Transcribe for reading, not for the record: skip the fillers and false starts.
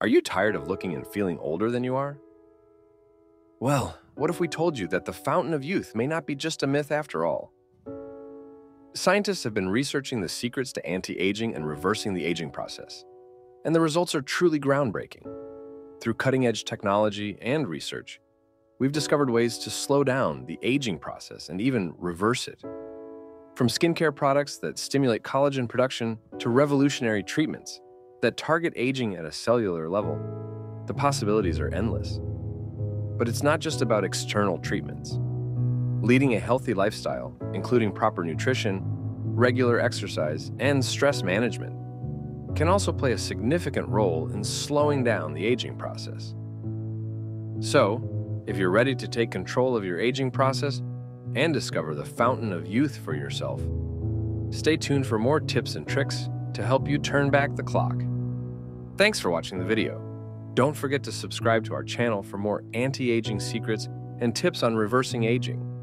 Are you tired of looking and feeling older than you are? Well, what if we told you that the fountain of youth may not be just a myth after all? Scientists have been researching the secrets to anti-aging and reversing the aging process, and the results are truly groundbreaking. Through cutting-edge technology and research, we've discovered ways to slow down the aging process and even reverse it. From skincare products that stimulate collagen production to revolutionary treatments that target aging at a cellular level, the possibilities are endless. But it's not just about external treatments. Leading a healthy lifestyle, including proper nutrition, regular exercise, and stress management, can also play a significant role in slowing down the aging process. So, if you're ready to take control of your aging process and discover the fountain of youth for yourself, stay tuned for more tips and tricks to help you turn back the clock. Thanks for watching the video. Don't forget to subscribe to our channel for more anti-aging secrets and tips on reversing aging.